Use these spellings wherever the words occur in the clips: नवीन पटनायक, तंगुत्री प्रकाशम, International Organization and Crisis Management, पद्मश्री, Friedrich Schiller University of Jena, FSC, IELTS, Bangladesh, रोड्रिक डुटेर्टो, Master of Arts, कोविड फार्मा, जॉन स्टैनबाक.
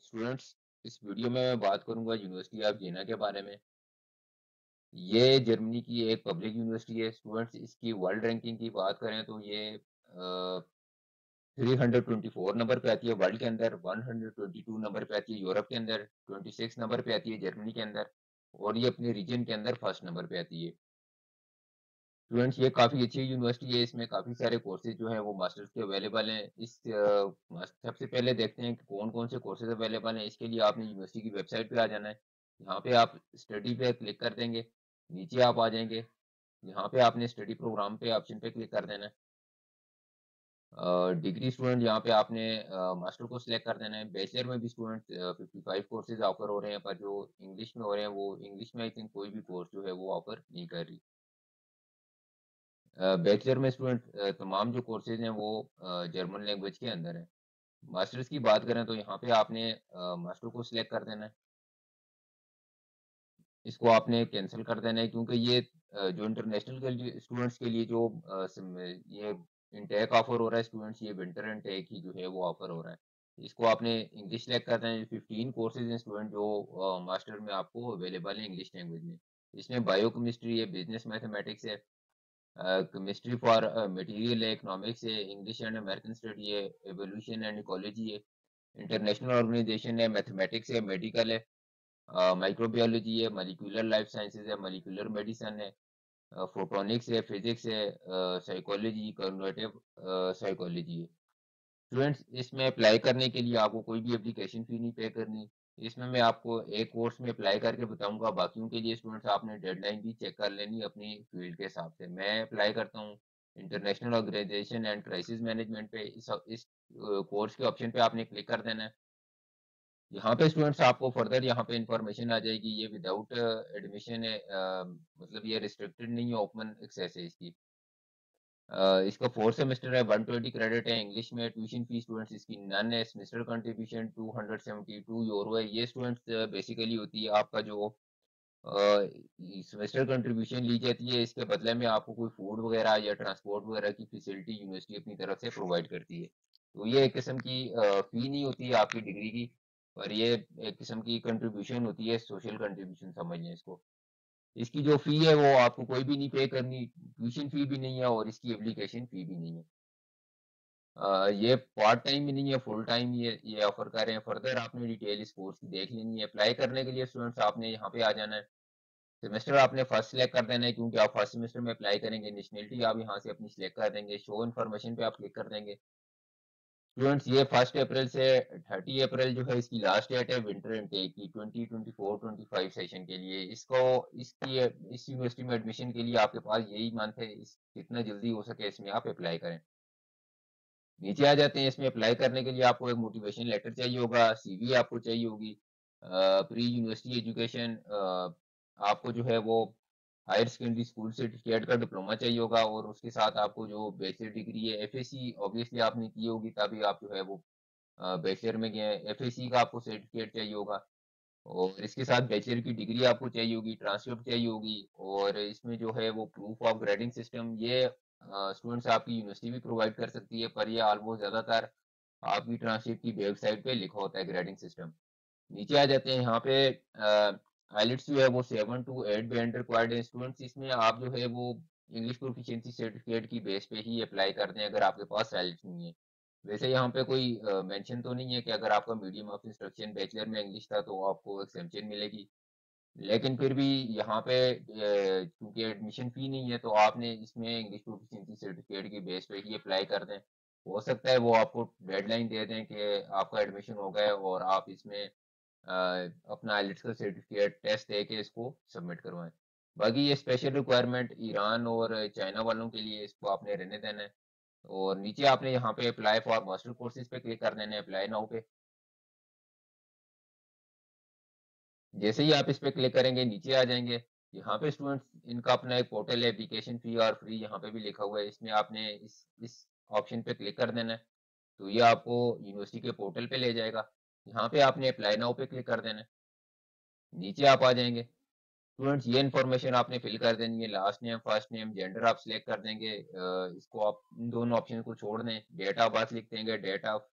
Students, इस video में मैं बात करूंगा यूनिवर्सिटी ऑफ जेना के बारे में। ये जर्मनी की एक पब्लिक यूनिवर्सिटी है। स्टूडेंट्स, इसकी वर्ल्ड रैंकिंग की बात करें तो ये 324 नंबर पे आती है वर्ल्ड के अंदर, 122 नंबर पे आती है यूरोप के अंदर, 26 नंबर पे आती है जर्मनी के अंदर, और ये अपने रीजन के अंदर फर्स्ट नंबर पे आती है। स्टूडेंट्स, ये काफ़ी अच्छी यूनिवर्सिटी है। इसमें काफ़ी सारे कोर्सेज जो है वो मास्टर्स के अवेलेबल हैं। इस सबसे पहले देखते हैं कि कौन कौन से कोर्सेज अवेलेबल हैं। इसके लिए आपने यूनिवर्सिटी की वेबसाइट पर आ जाना है। यहाँ पे आप स्टडी पे क्लिक कर देंगे, नीचे आप आ जाएंगे, यहाँ पे आपने स्टडी प्रोग्राम पे ऑप्शन पे क्लिक कर देना है। डिग्री स्टूडेंट, यहाँ पे आपने मास्टर को सिलेक्ट कर देना है। बैचलर में भी स्टूडेंट 55 कोर्सेज ऑफर हो रहे हैं, पर जो इंग्लिश में हो रहे हैं वो इंग्लिश में आई थिंक कोई भी कोर्स जो है वो ऑफर नहीं कर रही। बैचलर में स्टूडेंट तमाम जो कोर्सेज हैं वो जर्मन लैंग्वेज के अंदर है। मास्टर्स की बात करें तो यहाँ पे आपने मास्टर को सिलेक्ट कर देना है। इसको आपने कैंसिल कर देना है, क्योंकि ये जो इंटरनेशनल स्टूडेंट्स के लिए जो ये इंटेक ऑफर हो रहा है स्टूडेंट्स, ये विंटर इंटेक ही जो है वो ऑफर हो रहा है। इसको आपने इंग्लिश सेलेक्ट करना है। 15 कोर्सेज हैं स्टूडेंट जो मास्टर में आपको अवेलेबल है इंग्लिश लैंग्वेज में। इसमें बायो केमिस्ट्री है, बिजनेस मैथमेटिक्स है, केमिस्ट्री फॉर मटीरियल है, इकनॉमिक्स है, इंग्लिश एंड अमेरिकन स्टडी है, एवोल्यूशन एंड इकोलॉजी है, इंटरनेशनल ऑर्गेनाइजेशन है, मैथमेटिक्स है, मेडिकल है, माइक्रोबायोलॉजी है, मॉलिक्यूलर लाइफ साइंसेज है, मॉलिक्यूलर मेडिसिन है, फोटोनिक्स है, फिजिक्स है, साइकोलॉजी, कॉग्निटिव साइकोलॉजी है। स्टूडेंट्स, इसमें अप्लाई करने के लिए आपको कोई भी एप्लीकेशन फ़ी नहीं पे करनी। इसमें मैं आपको एक कोर्स में अप्लाई करके बताऊंगा। बाकियों के लिए स्टूडेंट्स आपने डेडलाइन भी चेक कर लेनी अपनी फील्ड के हिसाब से। मैं अप्लाई करता हूँ international organisation and crisis management पे। इस कोर्स के ऑप्शन पे आपने क्लिक कर देना है। यहाँ पे स्टूडेंट्स आपको फर्दर यहाँ पे इंफॉर्मेशन आ जाएगी। ये विदाउट एडमिशन है, मतलब ये रिस्ट्रिक्टेड नहीं है, ओपन एक्सेस है इसकी। इसका 4 सेमेस्टर है, 120 क्रेडिट है। इंग्लिश में ट्यूशन फी स्टूडेंट्स इसकी नन है। सेमेस्टर कंट्रीब्यूशन 272 यूरो है। ये स्टूडेंट्स बेसिकली होती है आपका जो सेमेस्टर कंट्रीब्यूशन ली जाती है, इसके बदले में आपको कोई फूड वगैरह या ट्रांसपोर्ट वगैरह की फैसिलिटी यूनिवर्सिटी अपनी तरफ से प्रोवाइड करती है। तो ये एक किस्म की फ़ी नहीं होती है आपकी डिग्री की, और ये एक किस्म की कंट्रीब्यूशन होती है, सोशल कंट्रीब्यूशन समझ लें इसको। इसकी जो फी है वो आपको कोई भी नहीं पे करनी, ट्यूशन फी भी नहीं है और इसकी एप्लीकेशन फी भी नहीं है। ये पार्ट टाइम भी नहीं है, फुल टाइम ये ऑफर कर रहे हैं। फर्दर आपने डिटेल इस कोर्स की देख लेनी है। अप्लाई करने के लिए स्टूडेंट्स आपने यहाँ पे आ जाना है। सेमेस्टर आपने फर्स्ट सेलेक्ट कर देना है, क्योंकि आप फर्स्ट सेमेस्टर में अप्लाई करेंगे। नेशनलिटी आप यहाँ से अपनी सिलेक्ट कर देंगे। शो इन्फॉर्मेशन पे आप क्लिक कर देंगे। स्टूडेंट्स, ये 1 अप्रैल से 30 अप्रैल जो है इसकी लास्ट डेट है विंटर इंटेक की 2024-25 सेशन के लिए। इस यूनिवर्सिटी में एडमिशन के लिए आपके पास यही मंथ है। जितना जल्दी हो सके इसमें आप अप्लाई करें। नीचे आ जाते हैं। इसमें अप्लाई करने के लिए आपको एक मोटिवेशन लेटर चाहिए होगा, CV आपको चाहिए होगी, प्री यूनिवर्सिटी एजुकेशन, आपको जो है वो हायर सेकेंडरी स्कूल सर्टिफिकेट का डिप्लोमा चाहिए होगा, और उसके साथ आपको जो बैचलर डिग्री है FSC ऑब्वियसली आपने की होगी, तभी आप जो है वो बैचलर में गए। FSC का आपको सर्टिफिकेट चाहिए होगा, और इसके साथ बैचलर की डिग्री आपको चाहिए होगी, ट्रांसक्रिप्ट चाहिए होगी, और इसमें जो है वो प्रूफ ऑफ ग्रेडिंग सिस्टम ये स्टूडेंट्स आपकी यूनिवर्सिटी भी प्रोवाइड कर सकती है, पर यह ऑलमोस्ट ज़्यादातर आपकी ट्रांसक्रिप्ट की वेबसाइट पर लिखा होता है ग्रेडिंग सिस्टम। नीचे आ जाते हैं। यहाँ पे IELTS जो है वो 7 to 8 बैंड रिक्वायर्ड है। स्टूडेंट्स, इसमें आप जो है वो इंग्लिश प्रोफिशिएंसी सर्टिफिकेट की बेस पे ही अप्लाई करते हैं अगर आपके पास IELTS नहीं है। वैसे यहाँ पे कोई मेंशन तो नहीं है कि अगर आपका मीडियम ऑफ इंस्ट्रक्शन बैचलर में इंग्लिश था तो आपको एक्सेम्पशन मिलेगी, लेकिन फिर भी यहाँ पे क्योंकि एडमिशन फ़ी नहीं है तो आपने इसमें इंग्लिश प्रोफिशिएंसी सर्टिफिकेट की बेस पे ही अप्लाई कर दें। हो सकता है वो आपको डेडलाइन दे दें कि आपका एडमिशन हो गया और आप इसमें अपना IELTS का सर्टिफिकेट टेस्ट दे के इसको सबमिट करवाएं। बाकी ये स्पेशल रिक्वायरमेंट ईरान और चाइना वालों के लिए, इसको आपने रहने देना है। और नीचे आपने यहाँ पे अप्लाई फॉर मास्टर कोर्सेज पे क्लिक कर देना है, अप्लाई नाउ पे। जैसे ही आप इस पे क्लिक करेंगे नीचे आ जाएंगे। यहाँ पे स्टूडेंट्स इनका अपना एक पोर्टल है, एप्लीकेशन फी और फ्री यहाँ पे भी लिखा हुआ है। इसमें आपने इस ऑप्शन पे क्लिक कर देना है, तो ये आपको यूनिवर्सिटी के पोर्टल पे ले जाएगा। यहाँ पे आपने अप्लाई नाउ पे क्लिक कर देना है। नीचे आप आ जाएंगे। स्टूडेंट्स, ये इन्फॉर्मेशन आपने फिल कर देनी है, last name, first name, gender आप सिलेक्ट कर देंगे। इसको आप इन दोनों ऑप्शन को छोड़ दें। डेट ऑफ बर्थ लिख देंगे, date of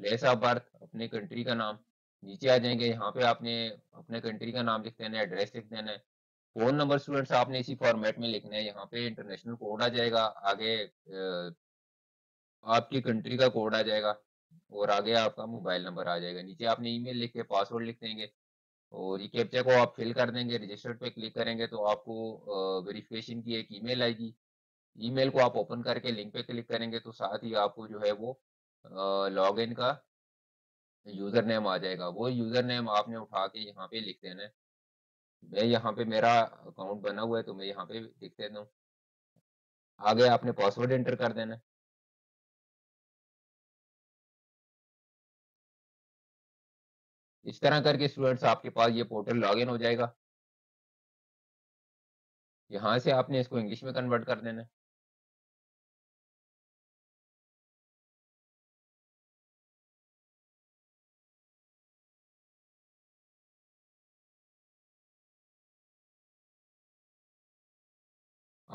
place of birth, अपने कंट्री का नाम। नीचे आ जाएंगे, यहाँ पे आपने अपने कंट्री का नाम लिख देना है, एड्रेस लिख देना है, फोन नंबर स्टूडेंट्स आपने इसी फॉर्मेट में लिखना है। यहाँ पे इंटरनेशनल कोड आ जाएगा, आगे आपकी कंट्री का कोड आ जाएगा और आगे आपका मोबाइल नंबर आ जाएगा। नीचे आपने ईमेल लिख के पासवर्ड लिख देंगे और ये कैप्चा को आप फिल कर देंगे। रजिस्टर पे क्लिक करेंगे तो आपको वेरिफिकेशन की एक ईमेल आएगी। ईमेल को आप ओपन करके लिंक पे क्लिक करेंगे तो साथ ही आपको जो है वो लॉगिन का यूज़र नेम आ जाएगा। वो यूज़र नेम आपने उठा के यहाँ पे लिख देना है। मैं यहाँ पे मेरा अकाउंट बना हुआ है तो मैं यहाँ पे लिख देता हूँ। आगे आपने पासवर्ड एंटर कर देना है। इस तरह करके स्टूडेंट्स आपके पास ये पोर्टल लॉगिन हो जाएगा। यहाँ से आपने इसको इंग्लिश में कन्वर्ट कर देना है।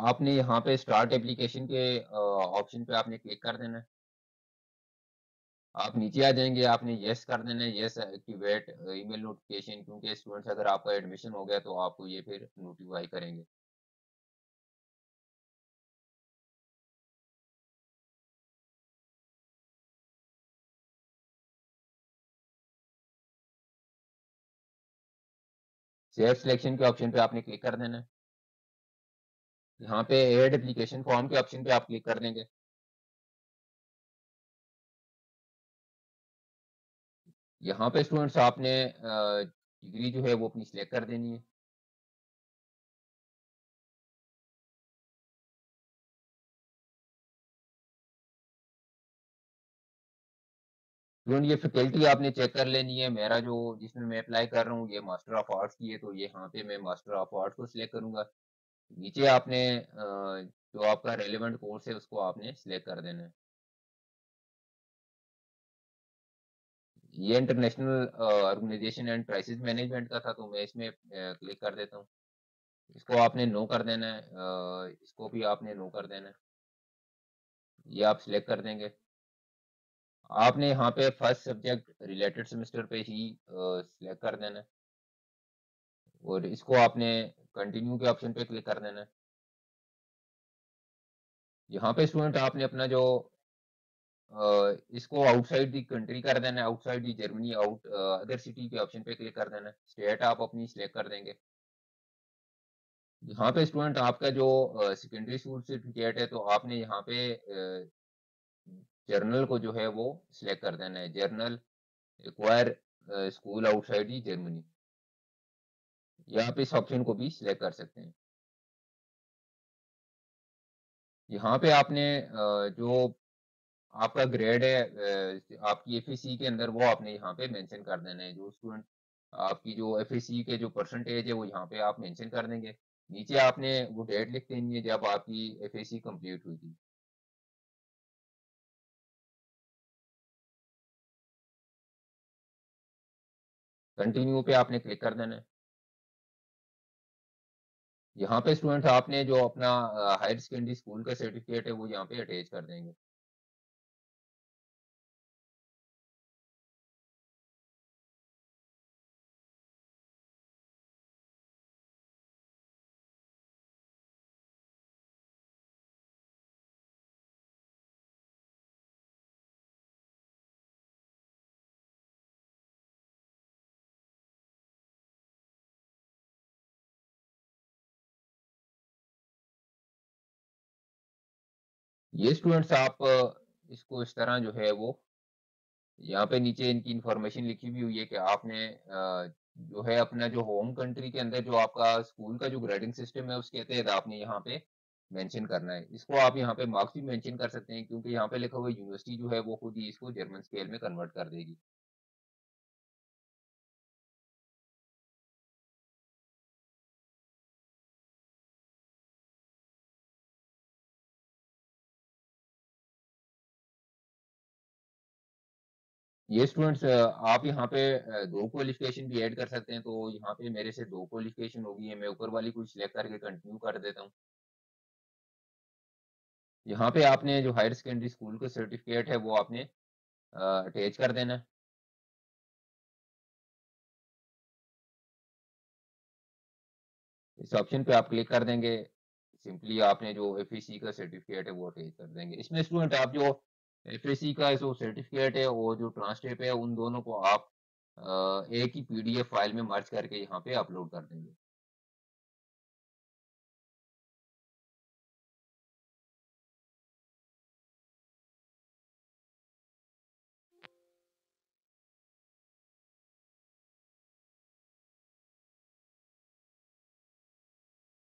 आपने यहाँ पे स्टार्ट एप्लीकेशन के ऑप्शन पे आपने क्लिक कर देना है। आप नीचे आ जाएंगे, आपने यस कर देना है, यस एक्टिवेट ईमेल नोटिफिकेशन, क्योंकि स्टूडेंट्स अगर आपका एडमिशन हो गया तो आपको ये फिर नोटिफाई करेंगे। सेफ सिलेक्शन के ऑप्शन पे आपने क्लिक कर देना है। यहाँ पे एड एप्लीकेशन फॉर्म के ऑप्शन पे आप क्लिक कर देंगे। यहाँ पे स्टूडेंट्स आपने डिग्री जो है वो अपनी सिलेक्ट कर देनी है। स्टूडेंट ये फैकल्टी आपने चेक कर लेनी है। मेरा जो जिसमें मैं अप्लाई कर रहा हूँ ये मास्टर ऑफ आर्ट्स की है, तो ये यहाँ पे मैं मास्टर ऑफ आर्ट्स को सिलेक्ट करूँगा। नीचे आपने जो आपका रेलेवेंट कोर्स है उसको आपने सिलेक्ट कर देना है। ये international organisation and crisis management का था तो मैं इसमें क्लिक कर देता हूँ। इसको आपने नो कर देना है, इसको भी आपने नो कर देना है। ये आप सिलेक्ट कर देंगे। आपने यहाँ पे फर्स्ट सब्जेक्ट रिलेटेड सेमेस्टर पे ही सिलेक्ट कर देना है और इसको आपने कंटिन्यू के ऑप्शन पे क्लिक कर देना है। यहाँ पे स्टूडेंट आपने अपना जो इसको आउटसाइड दी कंट्री कर देना है, outside the Germany, out other city के ऑप्शन पे क्लिक कर देना है। स्टेट आप अपनी सिलेक्ट कर देंगे। यहाँ पे स्टूडेंट आपका जो सेकेंडरी स्कूल सर्टिफिकेट है तो आपने यहाँ पे जर्नल को जो है वो सिलेक्ट कर देना है। General require school outside the Germany, या आप इस ऑप्शन को भी सिलेक्ट कर सकते हैं। यहाँ पे आपने जो आपका ग्रेड है आपकी एफएससी के अंदर वो आपने यहाँ पे मेंशन कर देना है। जो स्टूडेंट आपकी जो एफएससी के जो परसेंटेज है वो यहाँ पे आप मेंशन कर देंगे। नीचे आपने वो डेट लिख देनी है जब आपकी एफएससी कंप्लीट हुई थी। कंटिन्यू पे आपने क्लिक कर देना है। यहाँ पे स्टूडेंट्स आपने जो अपना हायर सेकेंडरी स्कूल का सर्टिफिकेट है वो यहाँ पे अटैच कर देंगे। ये स्टूडेंट्स आप इसको इस तरह जो है वो यहाँ पे नीचे इनकी इंफॉर्मेशन लिखी भी हुई है कि आपने जो है अपना जो होम कंट्री के अंदर जो आपका स्कूल का जो ग्रेडिंग सिस्टम है उसके तहत आपने यहाँ पे मेंशन करना है। इसको आप यहाँ पे मार्क्स भी मेंशन कर सकते हैं, क्योंकि यहाँ पे लिखा हुआ यूनिवर्सिटी जो है वो खुद ही इसको जर्मन स्केल में कन्वर्ट कर देगी। ये स्टूडेंट्स आप यहाँ पे दो क्वालिफिकेशन भी ऐड कर सकते हैं, तो यहाँ पे मेरे से दो क्वालिफिकेशन होगी। मैं ऊपर वाली को सिलेक्ट करके कंटिन्यू कर देता हूँ। यहाँ पे आपने जो हायर सेकेंडरी स्कूल का सर्टिफिकेट है वो आपने अटैच कर देना है। इस ऑप्शन पे आप क्लिक कर देंगे, सिंपली आपने जो एफएससी का सर्टिफिकेट है वो अटैच कर देंगे। इसमें स्टूडेंट आप जो एफएससी का जो सर्टिफिकेट है और जो ट्रांसलेट है उन दोनों को आप एक ही पीडीएफ फाइल में मर्ज करके यहाँ पे अपलोड कर देंगे।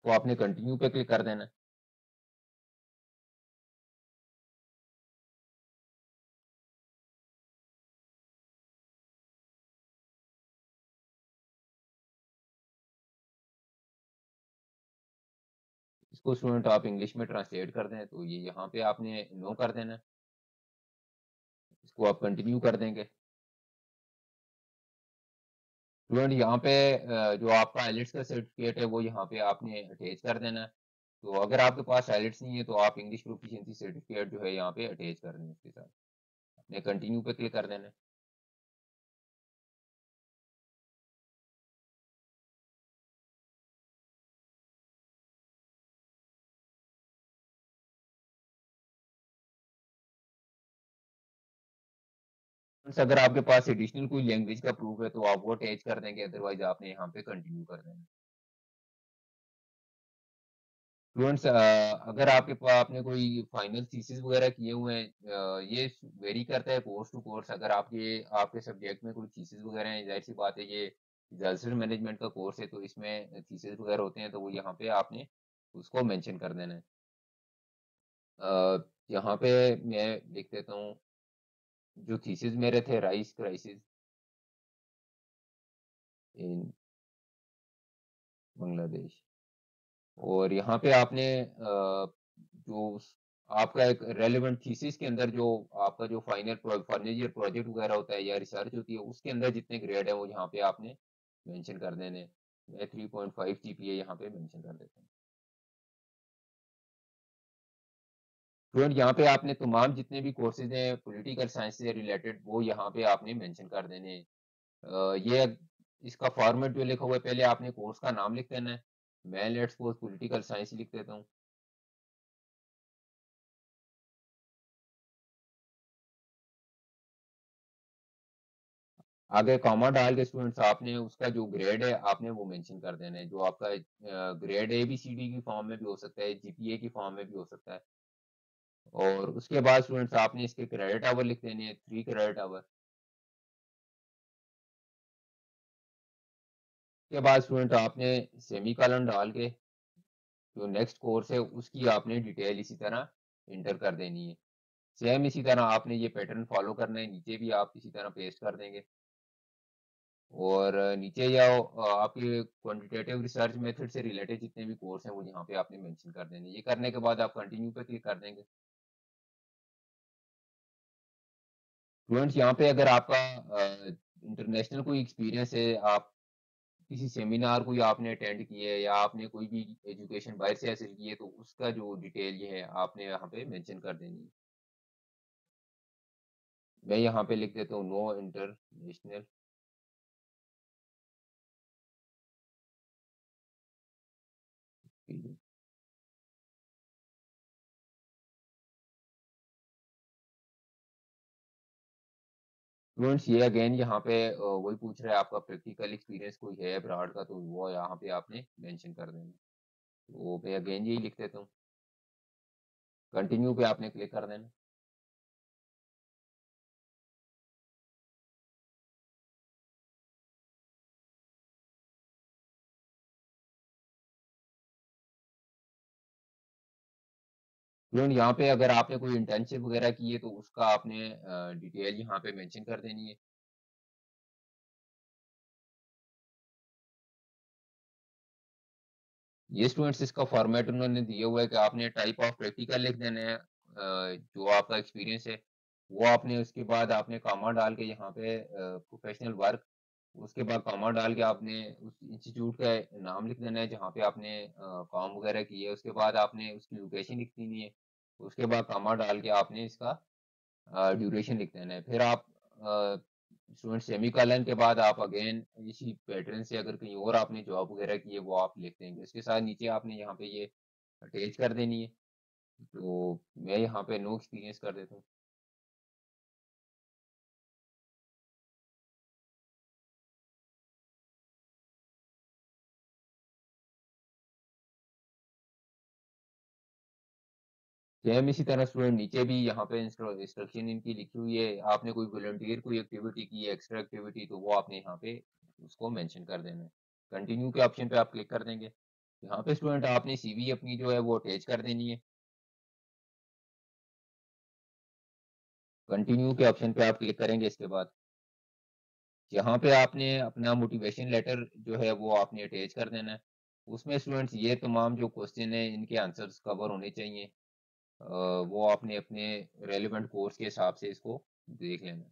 तो आपने कंटिन्यू पे क्लिक कर देना है। इसको स्टूडेंट आप इंग्लिश में ट्रांसलेट कर दें, तो ये यहाँ पे आपने नो कर देना है। इसको आप कंटिन्यू कर देंगे। स्टूडेंट यहाँ पे जो आपका आईएलटीएस का सर्टिफिकेट है वो यहाँ पे आपने अटैच कर देना है। तो अगर आपके पास आईएलटीएस नहीं है तो आप इंग्लिश प्रोफिशिएंसी सर्टिफिकेट जो है यहाँ पे अटैच कर देना, इसके साथ आपने कंटिन्यू पे क्लिक कर देना है। अगर आपके पास एडिशनल कोई लैंग्वेज का प्रूफ है तो आप वो अटैच कर देंगे, अदरवाइज आपने यहाँ पे कंटिन्यू कर देना। स्टूडेंट्स अगर आपके पास आपने कोई फाइनल थीसिस वगैरह किए हुए हैं, ये वेरी करता है कोर्स टू कोर्स। अगर आपके सब्जेक्ट में कोई थीसिस वगैरह है, जाहिर सी बात है ये डिजास्टर मैनेजमेंट का कोर्स है तो इसमें थीसिस वगैरह होते हैं, तो वो यहाँ पे आपने उसको मैंशन कर देना है। यहाँ पे मैं लिख देता हूँ जो थीसिस मेरे थे, राइस क्राइसिस इन बांग्लादेश, और यहाँ पे आपने जो आपका एक रेलेवेंट थीसिस के अंदर जो आपका जो फाइनल प्रोजेक्ट वगैरह होता है या रिसर्च होती है उसके अंदर जितने ग्रेड है वो यहाँ पे आपने मेंशन कर देने। मैं 3.5 GPA यहाँ पे मेंशन कर देता हूँ। स्टूडेंट यहाँ पे आपने तमाम जितने भी कोर्सेज हैं पॉलिटिकल साइंस से रिलेटेड वो यहाँ पे आपने मेंशन कर देने। ये इसका फॉर्मेट जो लिखा हुआ है, पहले आपने कोर्स का नाम लिख देना है। मैं लेट्स सपोज पॉलिटिकल साइंस लिख देता हूँ। आगे कॉमा डाल के स्टूडेंट्स आपने उसका जो ग्रेड है आपने वो मेंशन कर देना है। जो आपका ग्रेड ABCD की फॉर्म में भी हो सकता है, GPA की फॉर्म में भी हो सकता है। और उसके बाद स्टूडेंट्स आपने इसके क्रेडिट आवर लिख देने हैं, 3 क्रेडिट आवर। उसके बाद स्टूडेंट आपने सेमीकोलन डाल के जो नेक्स्ट कोर्स है उसकी आपने डिटेल इसी तरह इंटर कर देनी है। सेम इसी तरह आपने ये पैटर्न फॉलो करना है। नीचे भी आप इसी तरह पेस्ट कर देंगे और नीचे जाओ, आपके क्वांटिटेटिव रिसर्च मेथड से रिलेटेड जितने भी कोर्स हैं वो यहाँ पे आपने मेंशन कर देने। ये करने के बाद आप कंटिन्यू पे क्लिक कर देंगे। स्टूडेंट्स यहाँ पे अगर आपका इंटरनेशनल कोई एक्सपीरियंस है, आप किसी सेमिनार को आपने अटेंड किया है या आपने कोई भी एजुकेशन बाहर से हासिल की है तो उसका जो डिटेल ये है आपने यहाँ पे मेंशन कर देनी है। मैं यहाँ पे लिख देता हूँ नो इंटरनेशनल स्टूडेंट्स। ये अगेन यहाँ पे वही पूछ रहा है आपका प्रैक्टिकल एक्सपीरियंस कोई है अब्रॉड का, तो वो यहाँ पे आपने मेंशन कर देना। तो मैं अगेन यही लिख देता हूँ, कंटिन्यू पे आपने क्लिक कर देना। स्टूडेंट यहाँ पे अगर आपने कोई इंटर्नशिप वगैरह की है तो उसका आपने डिटेल यहाँ पे मेंशन कर देनी है। ये स्टूडेंट्स इसका फॉर्मेट उन्होंने दिया हुआ है कि आपने टाइप ऑफ प्रैक्टिकल लिख देना है, जो आपका एक्सपीरियंस है वो आपने, उसके बाद आपने कॉमा डाल के यहाँ पे प्रोफेशनल वर्क, उसके बाद कॉमा डाल के आपने उस इंस्टीट्यूट का नाम लिख देना है जहाँ पे आपने काम वगैरह की है। उसके बाद आपने उसकी लोकेशन लिख देनी है। उसके बाद कॉमा डाल के आपने इसका ड्यूरेशन लिख देना है। फिर आप स्टूडेंट सेमीकोलन के बाद आप अगेन इसी पैटर्न से अगर कहीं और आपने जॉब वगैरह की है वो आप लिख देंगे। इसके साथ नीचे आपने यहाँ पे ये अटैच कर देनी है, तो मैं यहाँ पे नो एक्सपीरियंस कर देता हूँ। सेम इसी तरह स्टूडेंट नीचे भी यहाँ पे इंस्ट्रक्शन इनकी लिखी हुई है। आपने कोई वॉलंटियर कोई एक्टिविटी की, एक्स्ट्रा एक्टिविटी, तो वो आपने यहाँ पे उसको मेंशन कर देना है। कंटिन्यू के ऑप्शन पे आप क्लिक कर देंगे। यहाँ पे स्टूडेंट आपने सीवी अपनी जो है वो अटैच कर देनी है। कंटिन्यू के ऑप्शन पे आप क्लिक करेंगे। इसके बाद यहाँ पे आपने अपना मोटिवेशन लेटर जो है वो आपने अटैच कर देना है। उसमें स्टूडेंट्स ये तमाम जो क्वेश्चन है इनके आंसर्स कवर होने चाहिए। वो आपने अपने रेलिवेंट कोर्स के हिसाब से इसको देख लेना।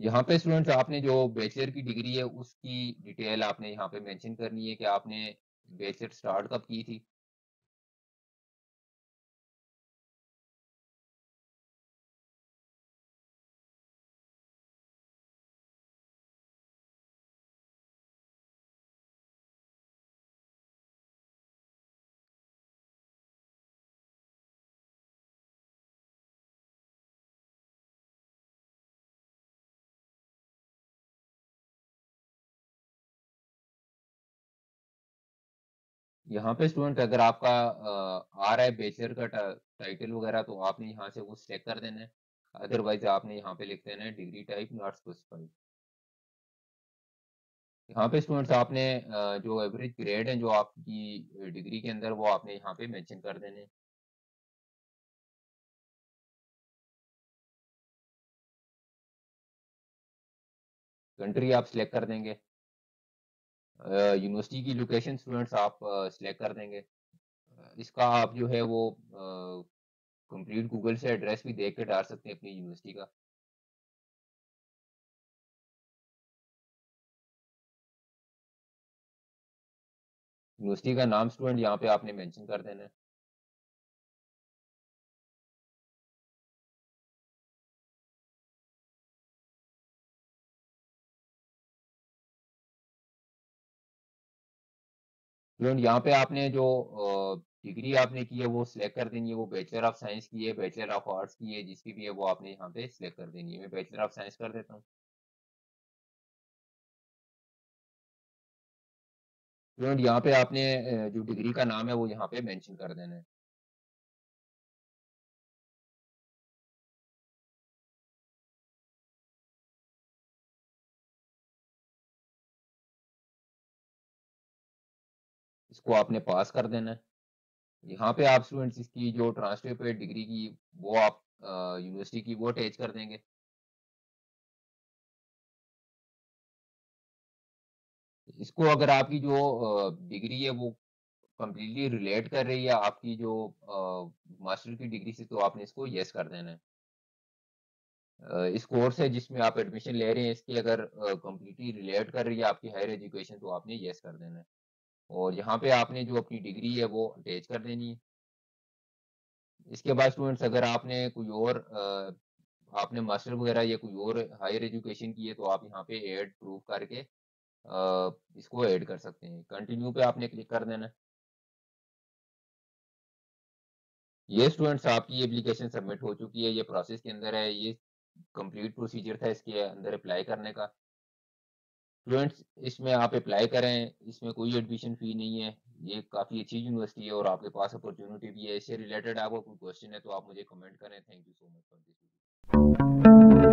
यहाँ पे स्टूडेंट्स आपने जो बैचलर की डिग्री है उसकी डिटेल आपने यहाँ पे मेंशन करनी है कि आपने बैचलर स्टार्ट कब की थी। यहाँ पे स्टूडेंट अगर आपका आ रहा है बैचलर का टाइटल वगैरह तो आपने यहाँ से वो चेक कर देना है, अदरवाइज आपने यहाँ पे लिख देना है डिग्री टाइप नॉट स्पेसिफाइड। यहाँ पे स्टूडेंट्स आपने जो एवरेज ग्रेड है जो आपकी डिग्री के अंदर वो आपने यहाँ पे मेंशन कर देने हैं। कंट्री आप सिलेक्ट कर देंगे। यूनिवर्सिटी की लोकेशन स्टूडेंट्स आप सेलेक्ट कर देंगे। इसका आप जो है वो कंप्लीट गूगल से एड्रेस भी देख के डाल सकते हैं अपनी यूनिवर्सिटी का। यूनिवर्सिटी का नाम स्टूडेंट यहाँ पे आपने मेंशन कर देना है। स्टूडेंट यहाँ पे आपने जो डिग्री आपने की है वो सिलेक्ट कर देनी है। वो बैचलर ऑफ साइंस की है, बैचलर ऑफ आर्ट्स की है, जिसकी भी है वो आपने यहाँ पे सिलेक्ट कर देनी है। मैं बैचलर ऑफ साइंस कर देता हूँ। स्टूडेंट यहाँ पे आपने जो डिग्री का नाम है वो यहाँ पे मेंशन कर देना है। इसको आपने पास कर देना है। यहाँ पे आप स्टूडेंट्स इसकी जो ट्रांसक्रिप्ट है डिग्री की वो आप यूनिवर्सिटी की वो अटैच कर देंगे। इसको अगर आपकी जो डिग्री है वो कम्प्लीटली रिलेट कर रही है आपकी जो मास्टर की डिग्री से तो आपने इसको यस कर देना है। इस कोर्स है जिसमें आप एडमिशन ले रहे हैं इसकी अगर कम्प्लीटली रिलेट कर रही है आपकी हायर एजुकेशन तो आपने यस कर देना है। और यहाँ पे आपने जो अपनी डिग्री है वो अटैच कर देनी है। इसके बाद स्टूडेंट्स अगर आपने कोई और आपने मास्टर वगैरह या कोई और हायर एजुकेशन की है तो आप यहाँ पे ऐड प्रूफ करके इसको ऐड कर सकते हैं। कंटिन्यू पे आपने क्लिक कर देना। ये स्टूडेंट्स आपकी एप्लीकेशन सबमिट हो चुकी है। ये प्रोसेस के अंदर है। ये कंप्लीट प्रोसीजर था इसके अंदर अप्लाई करने का। स्टूडेंट्स इसमें आप अप्लाई करें, इसमें कोई एडमिशन फ़ी नहीं है। ये काफ़ी अच्छी यूनिवर्सिटी है और आपके पास अपॉर्चुनिटी भी है। इससे रिलेटेड आपको कोई क्वेश्चन है तो आप मुझे कमेंट करें। Thank you so much for this video.